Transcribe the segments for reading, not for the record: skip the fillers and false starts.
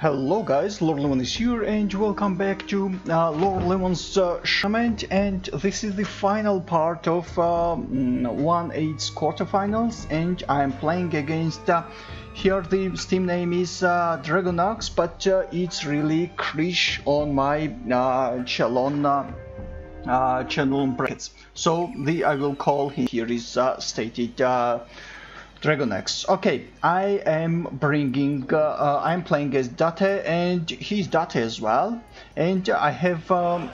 Hello guys, Lord Lemon is here and welcome back to Lord Lemon's tournament, and this is the final part of 1/8 quarterfinals, and I'm playing against here the Steam name is Dragonox, but it's really Krish on my channel brackets. So I will call him here is stated Dragonox. Okay, I am bringing, I'm playing as Date, and he's Date as well. And I have not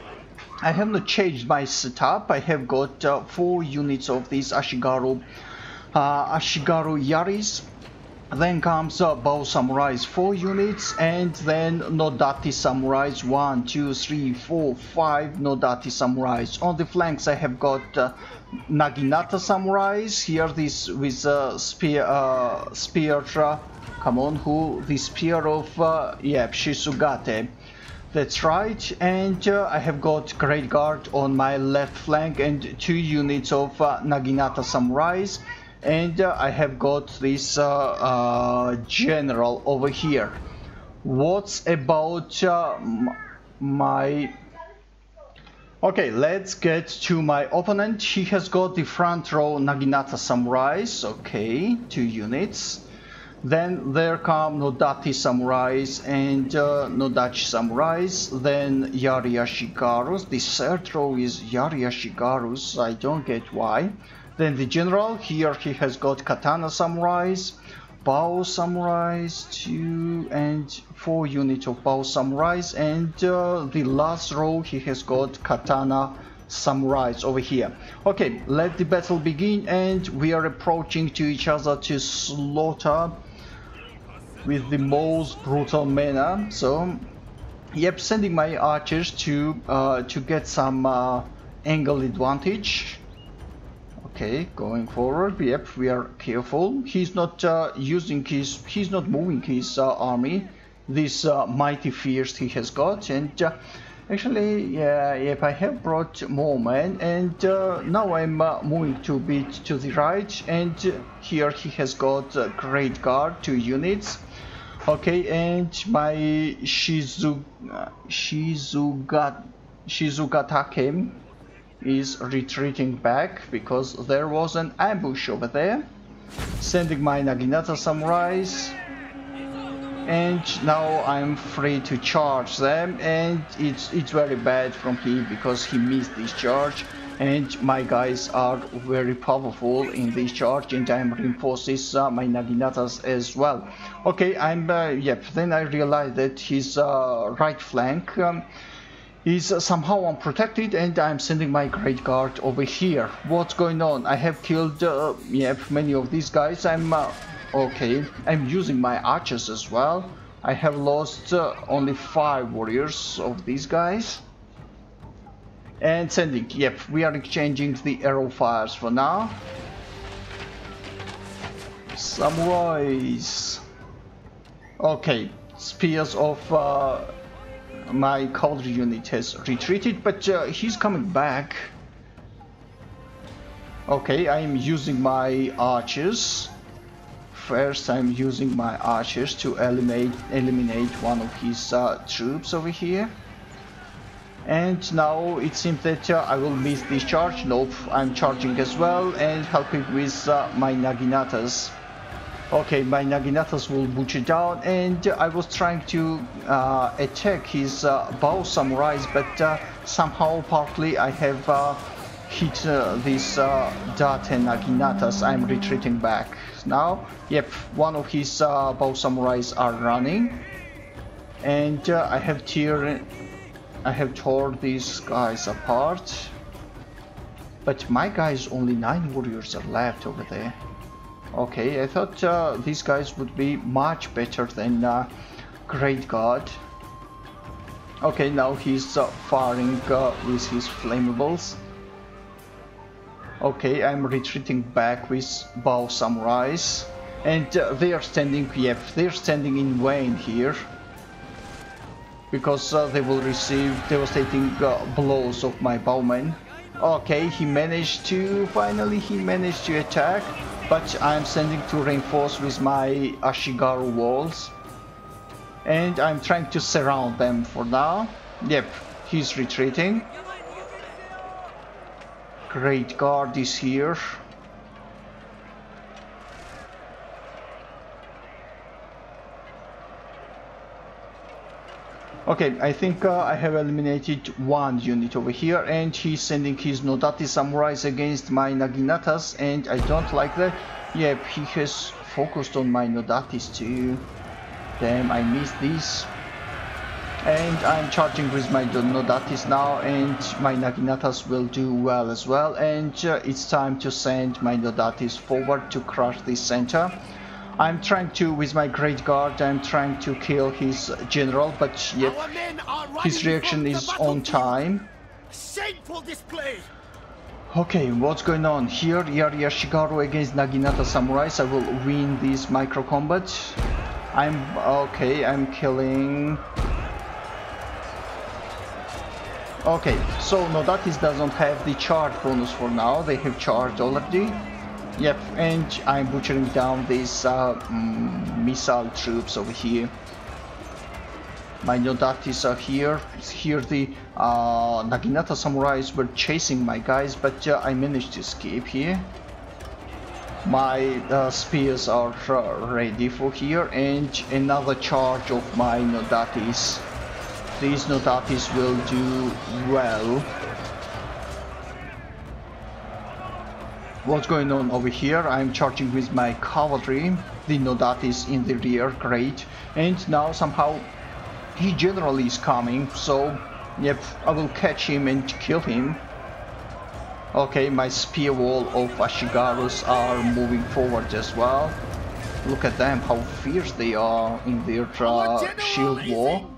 changed my setup. I have got 4 units of these Ashigaru Yaris. Then comes Bow Samurais 4 units, and then Nodachi Samurais 1, 2, 3, 4, 5 Nodachi Samurais. On the flanks I have got Naginata Samurais, here this with spear, come on, who, the spear of, yeah, Shizugatake. That's right, and I have got Great Guard on my left flank and 2 units of Naginata Samurais. And I have got this general over here. What's about my... Okay, let's get to my opponent. He has got the front row Naginata Samurais. Okay, 2 units. Then there come Nodachi Samurais and Nodachi Samurais. Then Yari Ashigarus. The third row is Yari Ashigarus. I don't get why. Then the general, here he has got Katana Samurais, Bow Samurais, 2 and 4 units of Bow Samurais, and the last row he has got Katana Samurais over here. Okay, let the battle begin, and we are approaching to each other to slaughter with the most brutal manner. So, yep, sending my archers to get some angle advantage. Okay, going forward, yep, we are careful. He's not using his, he's not moving his army, this mighty fierce he has got, and actually, yeah, yep, I have brought more men, and now I'm moving 2 bit to the right, and here he has got Great Guard, 2 units. Okay, and my Shizugatake is retreating back because there was an ambush over there. Sending my Naginata Samurais, and now I'm free to charge them, and it's very bad from him because he missed this charge, and my guys are very powerful in this charge, and I'm reinforcing my Naginatas as well. Okay, I'm yep, then I realized that his right flank is somehow unprotected, and I'm sending my Great Guard over here. What's going on? I have killed yep, many of these guys. I'm okay, I'm using my archers as well. I have lost only 5 warriors of these guys, and sending, yep, we are exchanging the arrow fires for now. Samurais, okay, spears of my cavalry unit has retreated, but he's coming back. Okay, I'm using my archers. First I'm using my archers to eliminate one of his troops over here. And now it seems that I will miss this charge. Nope, I'm charging as well and helping with my Naginatas. Okay, my Naginatas will butcher down, and I was trying to attack his Bow Samurais, but somehow partly I have hit this Date Naginatas. I'm retreating back now. Yep, one of his Bow Samurais are running, and I have torn these guys apart, but my guys, only 9 warriors are left over there. Okay, I thought these guys would be much better than Great Guard. Okay, now he's firing with his flammables. Okay, I'm retreating back with Bow Samurais, and they are standing, yep, they're standing in vain here, because they will receive devastating blows of my bowmen. Okay, he managed to attack, but I'm sending to reinforce with my Ashigaru walls. and I'm trying to surround them for now. Yep, he's retreating. Great Guard is here. Okay, I think I have eliminated one unit over here, and he's sending his Nodachi samurais against my Naginatas, and I don't like that. Yep, he has focused on my Nodachis too. Damn, I missed this. And I'm charging with my Nodachis now, and my Naginatas will do well as well, and it's time to send my Nodachis forward to crush this center. I'm trying to, with my Great Guard, I'm trying to kill his general, but yep, his reaction is on time. Shameful display. Okay, what's going on here? Yari Ashigaru against Naginata samurais. I will win this micro combat. I'm killing. Okay, so Nodatis doesn't have the charge bonus for now. They have charged already. Yep, and I'm butchering down these missile troops over here. My Nodatis are here. Here the Naginata samurais were chasing my guys, but I managed to escape here. My spears are ready for here, and another charge of my Nodatis. These Nodatis will do well. What's going on over here? I'm charging with my cavalry. The Nodatis in the rear, great. And now somehow he generally is coming, so yep, I will catch him and kill him. Okay, my spear wall of Ashigaru's are moving forward as well. Look at them, how fierce they are in their shield wall.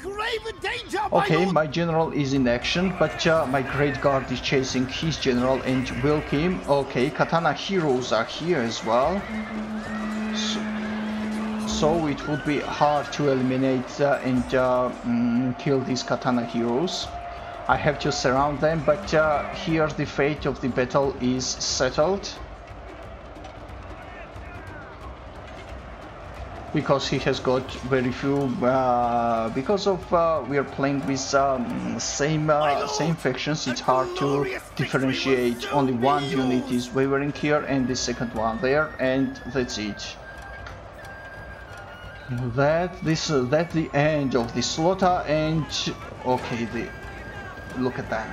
Okay, my general is in action, but my Great Guard is chasing his general and will kill him. Okay, Katana heroes are here as well. So it would be hard to eliminate and kill these Katana heroes. I have to surround them, but here the fate of the battle is settled. Because he has got very few, because of we are playing with same factions, it's hard to differentiate. Only one unit is wavering here and the second one there, and that's it. That's the end of the slaughter, and okay, look at them.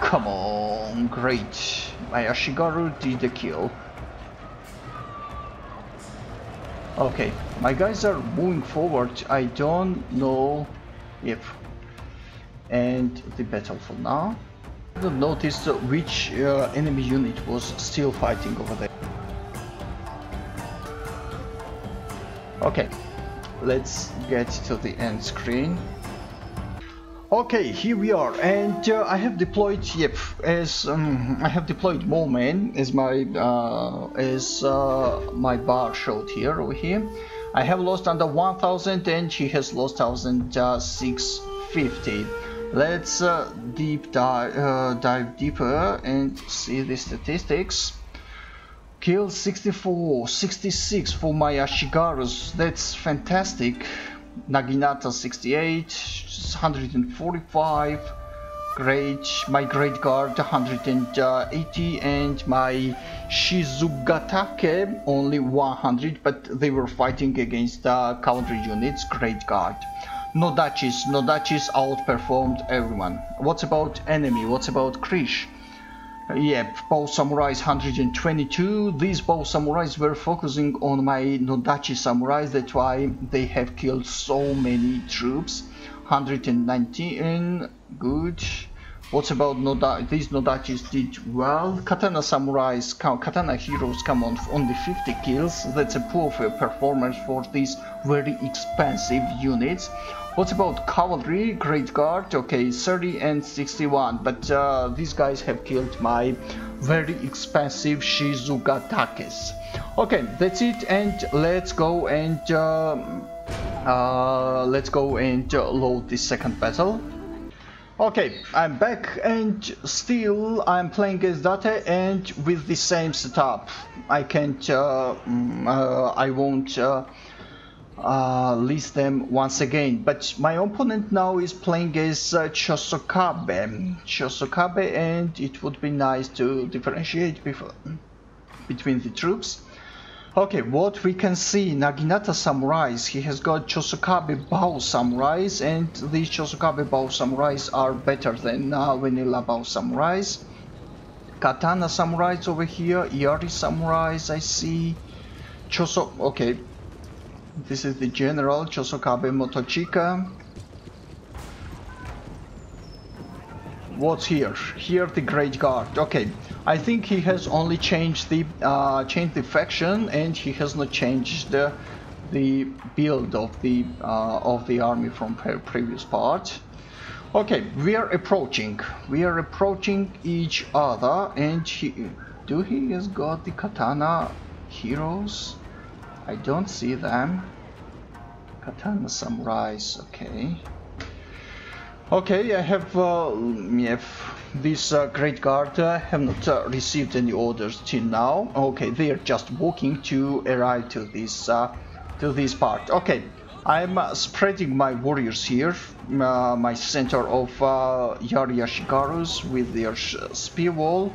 Come on, great. My Ashigaru did the kill. Okay, my guys are moving forward. I don't know if end the battle for now. I don't notice which enemy unit was still fighting over there. Okay, let's get to the end screen. Okay, here we are, and I have deployed. Yep, as I have deployed more men, as my bar showed here over here. I have lost under 1,000, and she has lost 1,650. Let's dive deeper and see the statistics. Kill 64, 66 for my Ashigarus. That's fantastic. Naginata 68, 145, great. My Great Guard 180, and my Shizugatake only 100, but they were fighting against cavalry units, Great Guard. Nodachis outperformed everyone. What about enemy? What about Krish? Yep, bow samurais 122. These bow samurais were focusing on my Nodachi samurais, that's why they have killed so many troops. 119, good. What about Nodachi? These Nodachis did well. Katana samurais, Katana heroes, come on, only 50 kills. That's a poor performance for these very expensive units. What about cavalry? Great Guard, okay, 30 and 61, but these guys have killed my very expensive Shizugatakes. Okay, that's it, and let's go and load the second battle. Okay, I'm back, and still I'm playing as Date, and with the same setup. I won't list them once again. But my opponent now is playing as Chosokabe, and it would be nice to differentiate between the troops. Okay, what we can see, Naginata Samurais, he has got Chosokabe Bao Samurais, and these Chosokabe Bao Samurais are better than Vanilla Bao Samurais. Katana Samurais over here, Yari Samurais I see, okay, this is the general, Chosokabe Motochika. What's here? Here the Great Guard. Okay, I think he has only changed the faction, and he has not changed the build of the army from previous part. Okay, we are approaching each other, and he has got the Katana heroes. I don't see them. Katana Samurais. Okay. Okay, I have this Great Guard have not received any orders till now. Okay, they are just walking to arrive to this part. Okay, I'm spreading my warriors here, my center of Yari Ashigarus with their spear wall.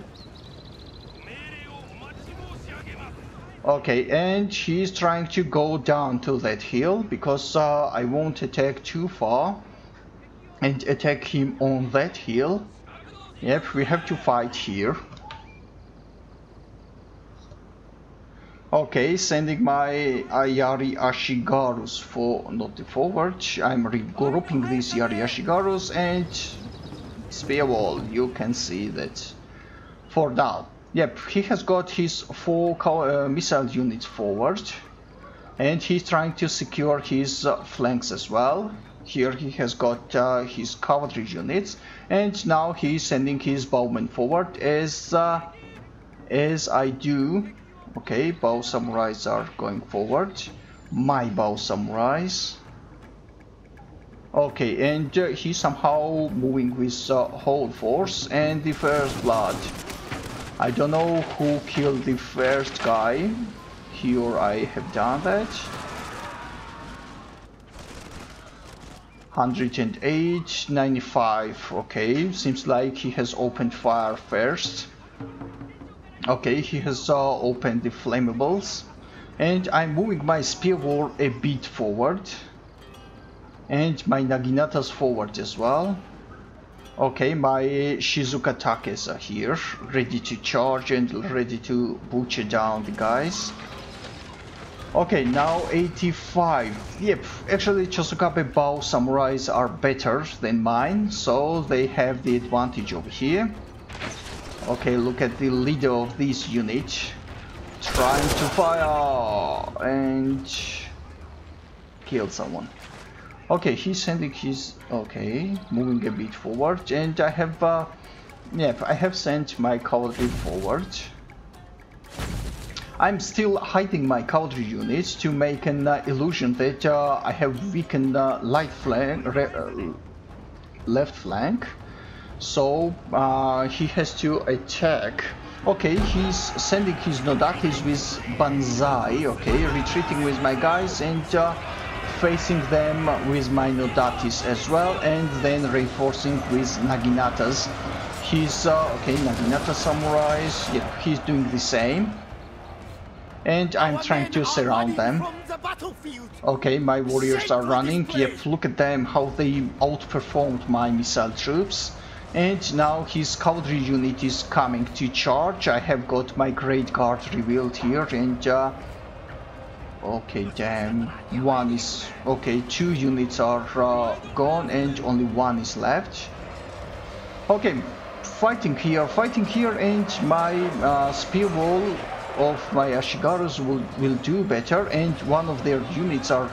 Okay, and he's trying to go down to that hill because I won't attack too far and attack him on that hill. Yep, we have to fight here. Okay, sending my Yari Ashigarus forward. I'm regrouping these Yari Ashigarus and spear wall. You can see that for now. Yep, he has got his 4 missile units forward, and he's trying to secure his flanks as well. Here he has got his cavalry units, and now he's sending his bowmen forward as I do. Okay, bow samurais are going forward. My bow samurais. Okay, and he's somehow moving with whole force, and the first blood. I don't know who killed the first guy. He or I have done that. 108, 95, okay, seems like he has opened fire first. Okay, he has opened the flammables, and I'm moving my spear wall a bit forward, and my Naginatas forward as well. Okay, my Shizugatakes are here, ready to charge and ready to butcher down the guys. Okay, now 85. Yep, actually Chosokabe Bao Samurais are better than mine, so they have the advantage over here. Okay, look at the leader of this unit trying to fire and kill someone. Okay, he's sending his... okay, moving a bit forward, and I have... yep, I have sent my cavalry forward. I'm still hiding my cavalry units to make an illusion that I have weakened left flank, so he has to attack. Okay, he's sending his Nodakis with Banzai. Okay, retreating with my guys and facing them with my Nodakis as well, and then reinforcing with Naginatas. He's okay, Naginata Samurais. Yeah, he's doing the same. And I'm trying to surround them. Okay, my warriors are running. Yep, look at them, how they outperformed my missile troops. And now his cavalry unit is coming to charge. I have got my Great Guard revealed here, and okay, damn, one is... okay, 2 units are gone, and only 1 is left. Okay, fighting here, and my spear wall of my Ashigarus will do better, and one of their units are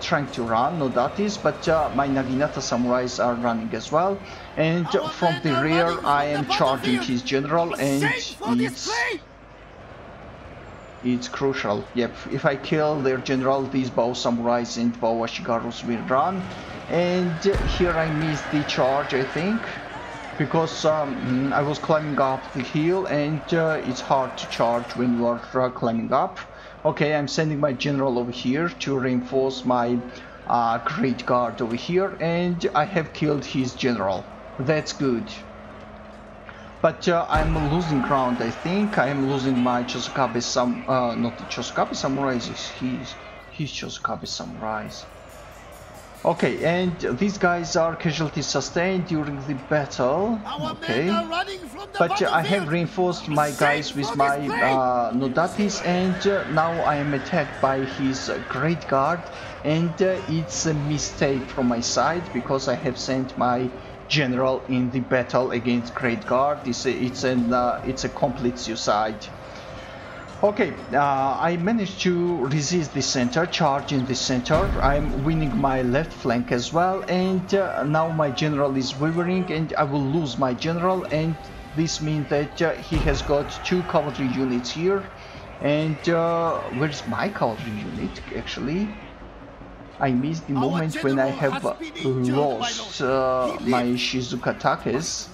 trying to run, Nodatis, but my Naginata Samurais are running as well, and from the rear I am charging his general, and it's crucial. Yep, if I kill their general, these Bow Samurais and Bow Ashigarus will run, and here I missed the charge, I think, because I was climbing up the hill, and it's hard to charge when you are climbing up. Okay, I'm sending my general over here to reinforce my Great Guard over here, and I have killed his general. That's good. But I'm losing ground, I think. I am losing my Chosokabe not the Chosokabe Samurai, he's Chosokabe Samurai. Okay, and these guys are casualties sustained during the battle. Okay, but I have reinforced my guys with my Nodatis, and now I am attacked by his Great Guard, and it's a mistake from my side because I have sent my general in the battle against Great Guard. It's a complete suicide. Okay, I managed to resist the center, charge in the center. I'm winning my left flank as well, and now my general is wavering, and I will lose my general, and this means that he has got two cavalry units here. And where's my cavalry unit, actually? I missed the moment when I have lost my Shizugatakes.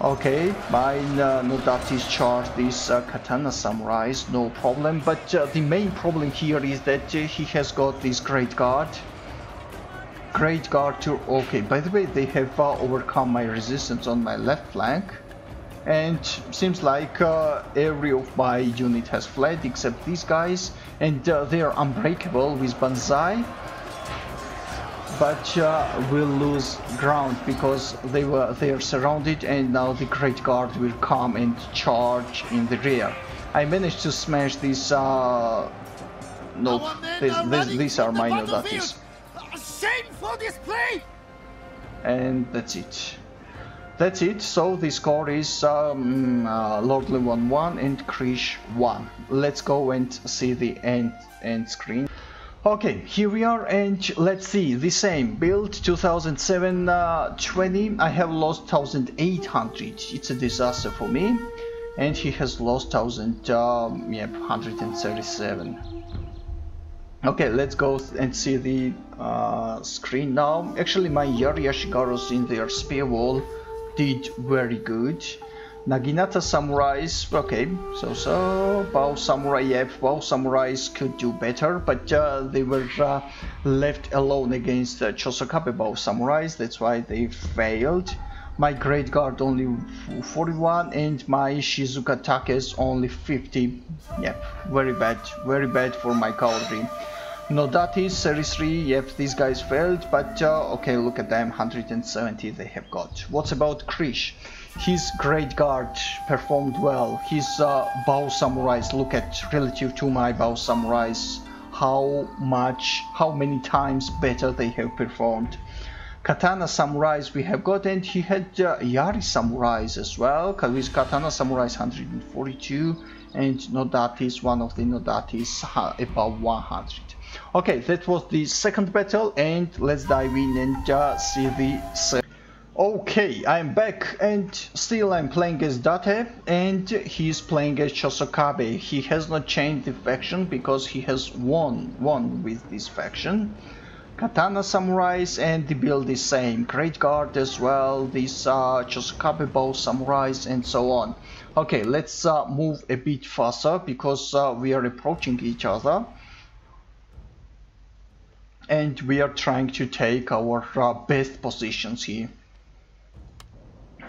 Okay, mine Nodatis charge this Katana Samurai, no problem, but the main problem here is that he has got this Great Guard. Great Guard to... Okay, by the way, they have overcome my resistance on my left flank, and seems like every of my unit has fled except these guys, and they are unbreakable with Banzai. But we'll lose ground because they are surrounded, and now the Great Guard will come and charge in the rear. I managed to smash this. These are my Nodatis. Shameful display! And that's it. That's it. So the score is Lord Levan 1 and Krish 1. Let's go and see the end screen. Okay, here we are, and let's see the same build 2007-20. I have lost 1800. It's a disaster for me, and he has lost 137. Okay, let's go and see the screen now. Actually, my Yari Ashigaru's in their spear wall did very good. Naginata Samurais, okay, so, Bow Samurai F, Bow Samurais could do better, but they were left alone against Chosokabe Bow Samurais, that's why they failed. My Great Guard only 41, and my Shizugatake only 50, yep, very bad for my cavalry. Nodatis, Series 3, yep, these guys failed, but okay, look at them, 170 they have got. What's about Krish? His Great Guard performed well. His Bow Samurais, look at relative to my Bow Samurais, how many times better they have performed. Katana Samurais we have got, and he had Yari Samurais as well, with Katana Samurais 142, and Nodatis, one of the Nodatis above 100. Okay, that was the second battle, and let's dive in and see the... Okay, I'm back, and still I'm playing as Date, and he's playing as Chosokabe. He has not changed the faction because he has won with this faction. Katana Samurais, and the build is same. Great Guard as well, these Chosokabe Bow Samurais and so on. Okay, let's move a bit faster because we are approaching each other. And we are trying to take our best positions here.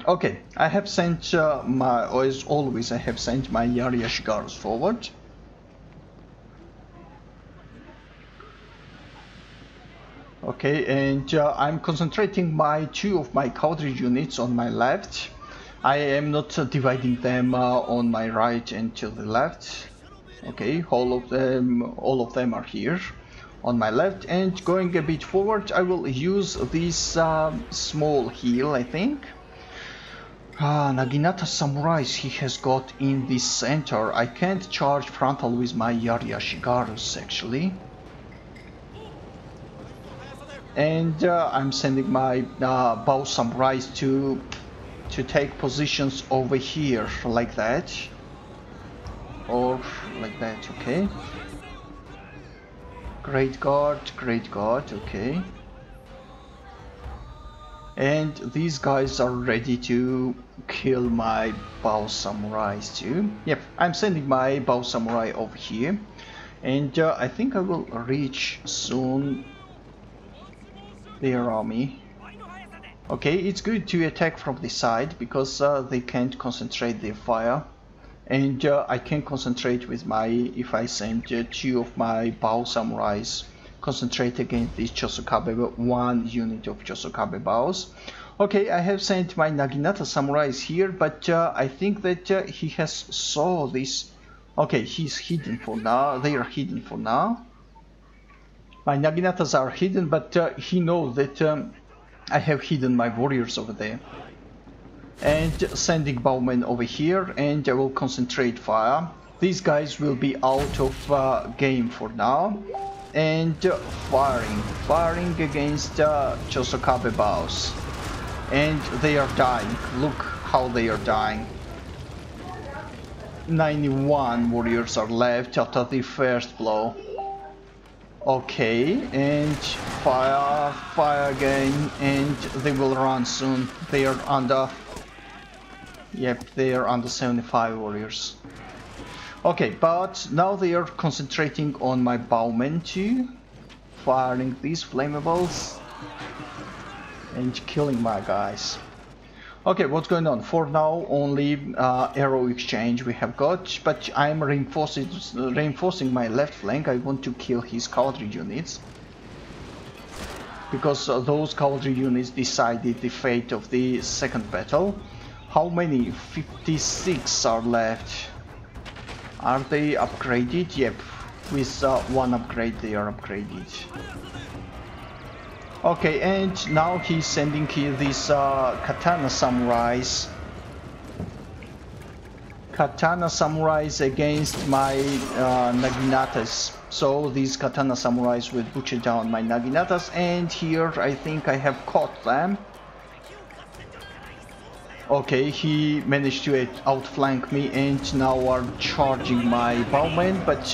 Okay, I have sent as always, I have sent my Yari Ashigaru's forward. Okay, and I'm concentrating my two of my cavalry units on my left. I am not dividing them on my right and to the left. Okay, all of them are here on my left, and going a bit forward I will use this small hill, I think. Naginata Samurais he has got in the center. I can't charge frontal with my Yari Ashigaru's actually. And I'm sending my Bow Samurais to take positions over here, like that. Or like that, okay. Great Guard, okay. And these guys are ready to kill my bow samurais too. Yep, I'm sending my bow samurai over here. And I think I will reach soon their army. Okay, it's good to attack from the side because they can't concentrate their fire. And I can concentrate with my, if I send two of my bow samurais, concentrate against this Chosokabe, one unit of Chosokabe bows. Okay, I have sent my Naginata samurais here, but I think that he has saw this. Okay, he's hidden for now. They are hidden for now. My Naginatas are hidden, but he knows that I have hidden my warriors over there. And sending bowmen over here, and I will concentrate fire. These guys will be out of game for now. And firing against Chosokabe bows, and they are dying. Look how they are dying. 91 warriors are left after the first blow. Okay, and fire again, and they will run soon. They are under, yep, they are under 75 warriors. Okay, but now they are concentrating on my bowmen too, firing these flammables and killing my guys. Okay, what's going on? For now, only arrow exchange we have got, but I'm reinforcing my left flank. I want to kill his cavalry units because those cavalry units decided the fate of the second battle. How many? 56 are left. Are they upgraded? Yep, with one upgrade they are upgraded. Okay, and now he's sending here these Katana samurais. Katana samurais against my Naginatas. So these Katana samurais will butcher down my Naginatas, and here I think I have caught them. Okay, he managed to outflank me, and now are charging my bowmen, but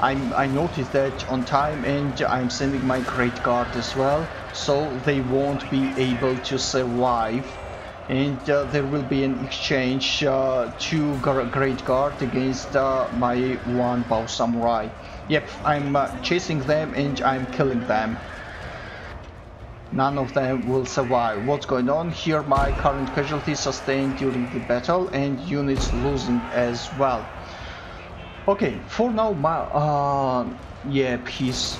I noticed that on time, and I'm sending my great guard as well, so they won't be able to survive. And there will be an exchange, two great guard against my one bow samurai. Yep, I'm chasing them and I'm killing them. None of them will survive. What's going on here? My current casualties sustained during the battle, and units losing as well. Okay, for now, my yep, he's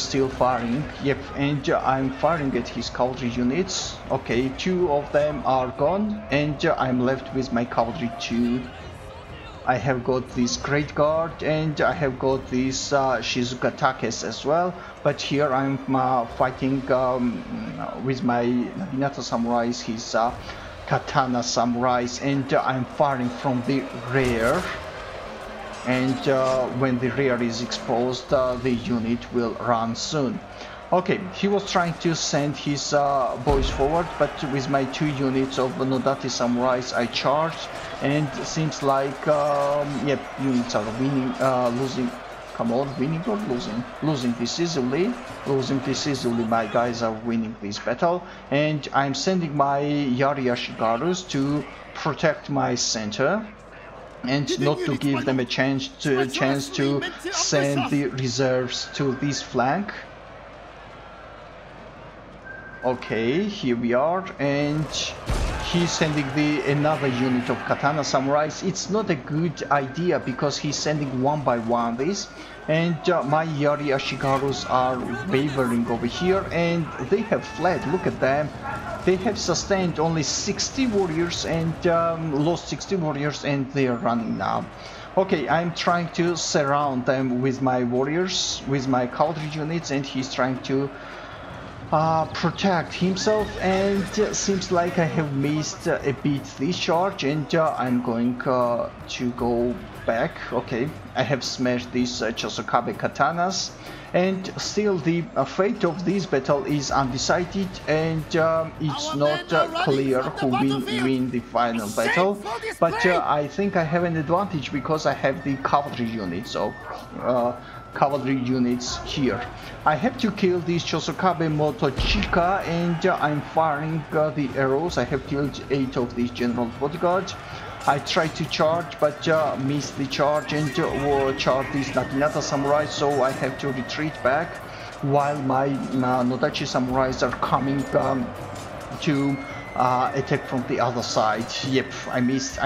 still firing. Yep, and I'm firing at his cavalry units. Okay, two of them are gone, and I'm left with my cavalry two. I have got this great guard, and I have got these Shizugatakes as well, but here I'm fighting with my Naginata samurais, his Katana samurais, and I'm firing from the rear, and when the rear is exposed, the unit will run soon. Okay, he was trying to send his boys forward, but with my two units of Nodachi samurais I charged, and it seems like, yep, units are winning, losing, come on, winning or losing? Losing decisively, my guys are winning this battle, and I'm sending my Yari Ashigarus to protect my center, and not to give them a chance to send the reserves to this flank. Okay, here we are, and he's sending another unit of Katana samurais. It's not a good idea because he's sending one by one this, and my Yari Ashigarus are wavering over here, and they have fled. Look at them, they have sustained only 60 warriors and lost 60 warriors, and they are running now. Okay, I'm trying to surround them with my warriors, with my cavalry units, and he's trying to protect himself, and seems like I have missed a bit this charge, and I'm going to go back. Okay, I have smashed these Chosokabe katanas, and still the fate of this battle is undecided, and it's not clear who will win the final battle, but I think I have an advantage because I have the cavalry units of cavalry units here. I have to kill this Chosokabe Motochika, and I'm firing the arrows. I have killed 8 of these general bodyguards. I tried to charge, but missed the charge, and charged this Naginata samurai, so I have to retreat back while my Nodachi samurais are coming to attack from the other side. Yep, I missed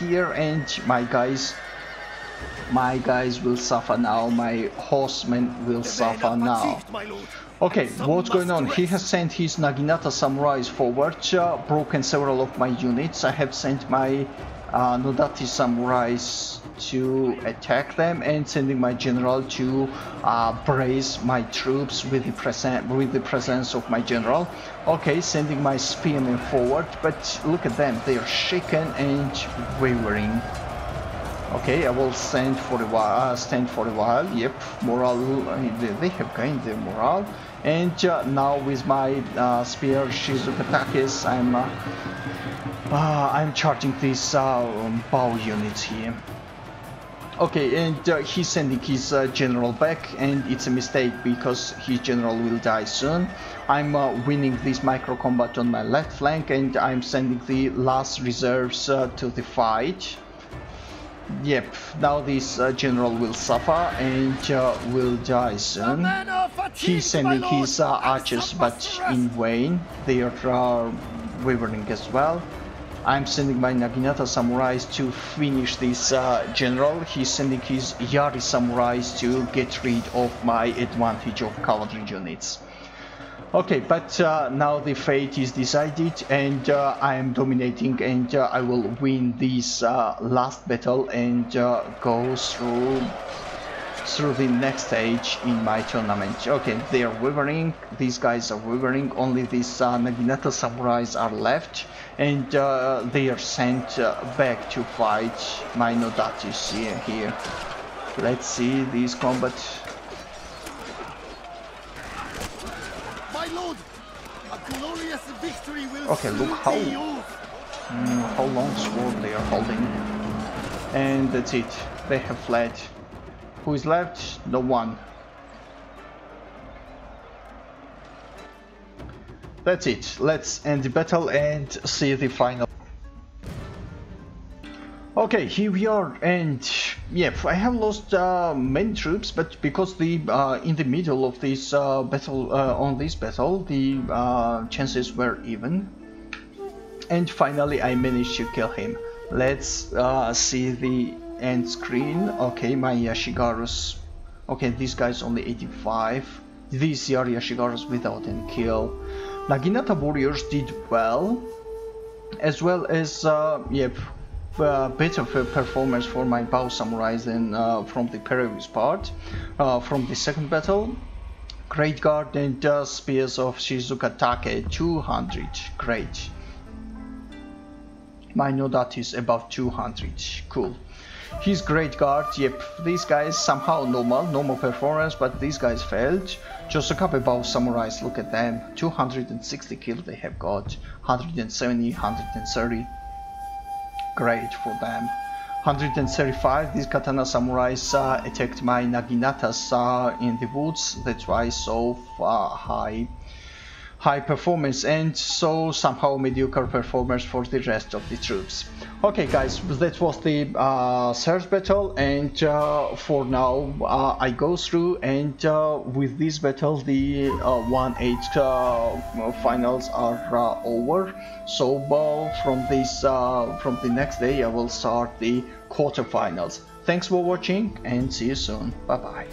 here, and my guys will suffer now. My horsemen will suffer now. Okay, what's going on? He has sent his Naginata samurais forward, broken several of my units. I have sent my Nodachi samurais to attack them, and sending my general to brace my troops with the presence of my general. Okay, sending my spearmen forward, but look at them, they are shaken and wavering. Okay, I will stand for a while. Yep, morale. They have gained their morale, and now with my spear Shizugatakes, I'm charging these bow units here. Okay, and he's sending his general back, and it's a mistake because his general will die soon. I'm winning this micro combat on my left flank, and I'm sending the last reserves to the fight. Yep, now this general will suffer and will die soon. He's sending his archers, but in vain. They are wavering as well. I'm sending my Naginata samurais to finish this general. He's sending his Yari samurais to get rid of my advantage of cavalry units. Okay, but now the fate is decided, and I am dominating, and I will win this last battle and go through the next stage in my tournament. Okay, they are wavering, these guys are wavering, only these Naginata samurais are left, and they are sent back to fight my Nodachis here. Let's see this combat. My lord, a glorious victory will. Okay, look how long sword they are holding, and that's it. They have fled. Who is left? No one. That's it. Let's end the battle and see the final. Okay, here we are, and yep, I have lost many troops, but because the in the middle of this battle, the chances were even, and finally I managed to kill him. Let's see the end screen. Okay, my Ashigaru's. Okay, this guy's only 85. This Yari Ashigaru's without any kill. Naginata warriors did well, as yep, better performance for my bow samurais than from the previous part, from the second battle. Great guard and spears of Shizugatake 200. Great. My Nodachi is above 200. Cool. His great guard, yep, these guys somehow normal performance, but these guys failed. Chosokabe bow samurais, look at them, 260 kills they have got, 170, 130. Great for them. 135, these Katana samurais attacked my Naginatas in the woods, that's why so high performance, and so somehow mediocre performance for the rest of the troops. Okay guys, that was the third battle, and for now I go through, and with this battle the 1-8 finals are over, so from the next day I will start the quarterfinals. Thanks for watching, and see you soon. Bye bye.